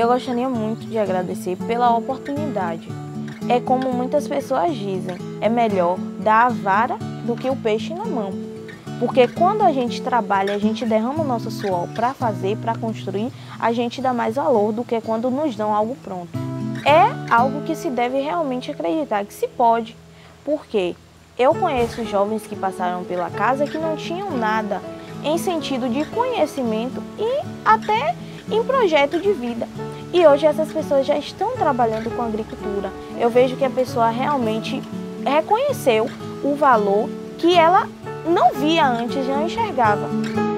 Eu gostaria muito de agradecer pela oportunidade. É como muitas pessoas dizem, é melhor dar a vara do que o peixe na mão. Porque quando a gente trabalha, a gente derrama o nosso suor para fazer, para construir, a gente dá mais valor do que quando nos dão algo pronto. É algo que se deve realmente acreditar, que se pode. Porque eu conheço jovens que passaram pela casa que não tinham nada em sentido de conhecimento e até em projeto de vida. E hoje essas pessoas já estão trabalhando com agricultura. Eu vejo que a pessoa realmente reconheceu o valor que ela não via antes e não enxergava.